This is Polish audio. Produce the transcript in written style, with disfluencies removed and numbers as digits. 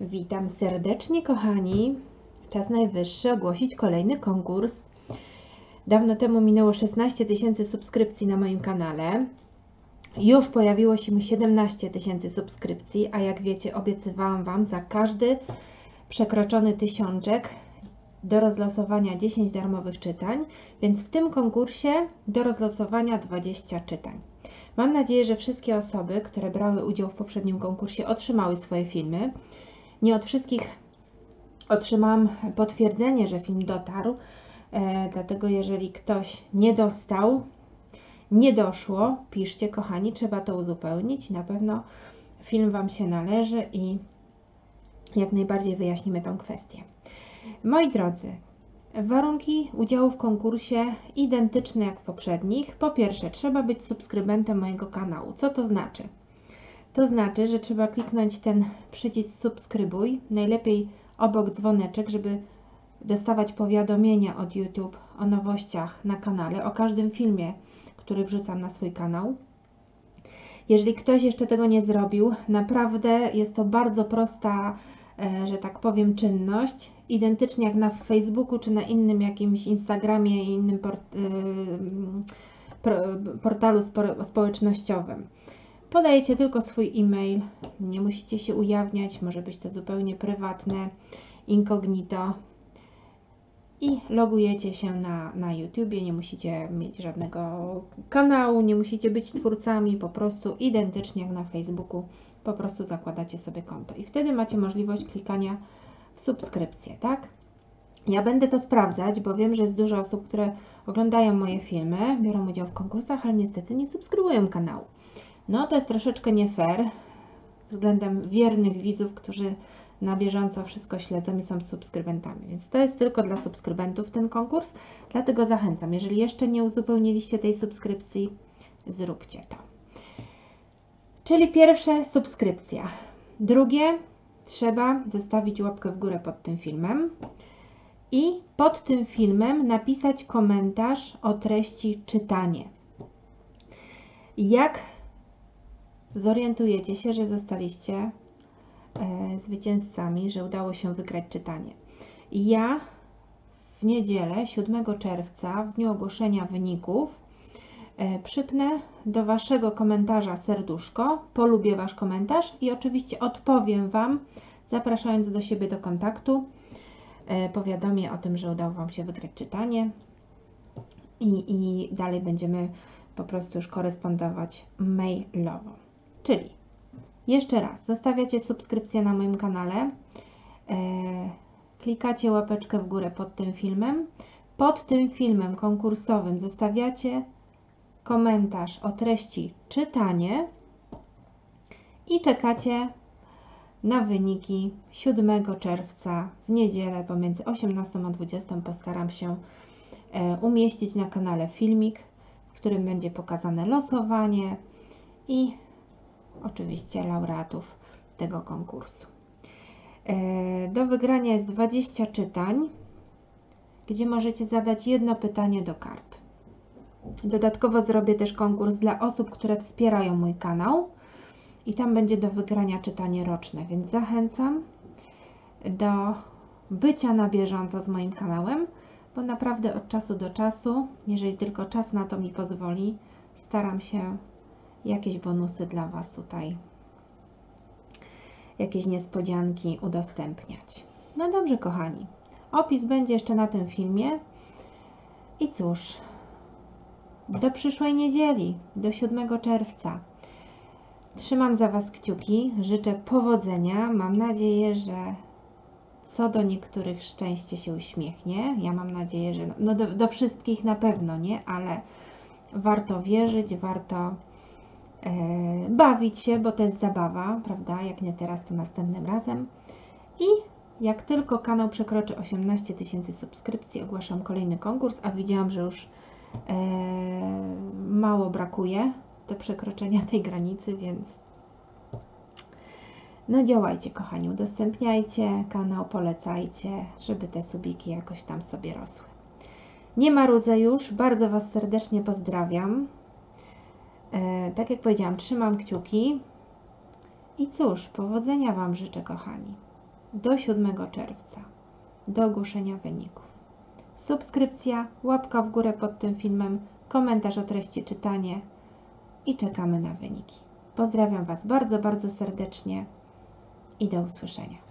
Witam serdecznie, kochani. Czas najwyższy ogłosić kolejny konkurs. Dawno temu minęło 16 tysięcy subskrypcji na moim kanale. Już pojawiło się 17 tysięcy subskrypcji, a jak wiecie, obiecywałam Wam za każdy przekroczony 1000 do rozlosowania 10 darmowych czytań, więc w tym konkursie do rozlosowania 20 czytań. Mam nadzieję, że wszystkie osoby, które brały udział w poprzednim konkursie, otrzymały swoje filmy. Nie od wszystkich otrzymałam potwierdzenie, że film dotarł, dlatego jeżeli ktoś nie dostał, nie doszło, piszcie, kochani, trzeba to uzupełnić. Na pewno film Wam się należy i jak najbardziej wyjaśnimy tę kwestię. Moi drodzy, warunki udziału w konkursie identyczne jak w poprzednich. Po pierwsze, trzeba być subskrybentem mojego kanału. Co to znaczy? To znaczy, że trzeba kliknąć ten przycisk subskrybuj, najlepiej obok dzwoneczek, żeby dostawać powiadomienia od YouTube o nowościach na kanale, o każdym filmie, który wrzucam na swój kanał. Jeżeli ktoś jeszcze tego nie zrobił, naprawdę jest to bardzo prosta, że tak powiem, czynność, identycznie jak na Facebooku czy na innym jakimś Instagramie i innym portalu społecznościowym. Podajecie tylko swój e-mail, nie musicie się ujawniać, może być to zupełnie prywatne, incognito i logujecie się na YouTubie, nie musicie mieć żadnego kanału, nie musicie być twórcami, po prostu identycznie jak na Facebooku, po prostu zakładacie sobie konto i wtedy macie możliwość klikania w subskrypcję, tak? Ja będę to sprawdzać, bo wiem, że jest dużo osób, które oglądają moje filmy, biorą udział w konkursach, ale niestety nie subskrybują kanału. No to jest troszeczkę nie fair względem wiernych widzów, którzy na bieżąco wszystko śledzą i są subskrybentami. Więc to jest tylko dla subskrybentów ten konkurs, dlatego zachęcam. Jeżeli jeszcze nie uzupełniliście tej subskrypcji, zróbcie to. Czyli pierwsze subskrypcja. Drugie, trzeba zostawić łapkę w górę pod tym filmem i pod tym filmem napisać komentarz o treści czytanie. Jak zorientujecie się, że zostaliście zwycięzcami, że udało się wygrać czytanie. Ja w niedzielę, 7 czerwca, w dniu ogłoszenia wyników, przypnę do Waszego komentarza serduszko, polubię Wasz komentarz i oczywiście odpowiem Wam, zapraszając do siebie do kontaktu. Powiadomię o tym, że udało Wam się wygrać czytanie i dalej będziemy po prostu już korespondować mailowo. Czyli jeszcze raz, zostawiacie subskrypcję na moim kanale, klikacie łapeczkę w górę pod tym filmem konkursowym zostawiacie komentarz o treści czytanie i czekacie na wyniki 7 czerwca w niedzielę pomiędzy 18 a 20. Postaram się umieścić na kanale filmik, w którym będzie pokazane losowanie i oczywiście laureatów tego konkursu. Do wygrania jest 20 czytań, gdzie możecie zadać jedno pytanie do kart. Dodatkowo zrobię też konkurs dla osób, które wspierają mój kanał i tam będzie do wygrania czytanie roczne, więc zachęcam do bycia na bieżąco z moim kanałem, bo naprawdę od czasu do czasu, jeżeli tylko czas na to mi pozwoli, staram się jakieś bonusy dla Was tutaj, jakieś niespodzianki udostępniać. No dobrze, kochani, opis będzie jeszcze na tym filmie i cóż, do przyszłej niedzieli, do 7 czerwca. Trzymam za Was kciuki, życzę powodzenia, mam nadzieję, że co do niektórych szczęście się uśmiechnie. Ja mam nadzieję, że do wszystkich na pewno nie, ale warto wierzyć, warto bawić się, bo to jest zabawa, prawda? Jak nie teraz, to następnym razem. I jak tylko kanał przekroczy 18 tysięcy subskrypcji, ogłaszam kolejny konkurs, a widziałam, że już mało brakuje do przekroczenia tej granicy, więc no działajcie, kochani, udostępniajcie kanał, polecajcie, żeby te subiki jakoś tam sobie rosły. Nie marudzę już, bardzo Was serdecznie pozdrawiam. Tak jak powiedziałam, trzymam kciuki i cóż, powodzenia Wam życzę, kochani. do 7 czerwca do ogłoszenia wyników. Subskrypcja, łapka w górę pod tym filmem, komentarz o treści, czytanie i czekamy na wyniki. Pozdrawiam Was bardzo, bardzo serdecznie i do usłyszenia.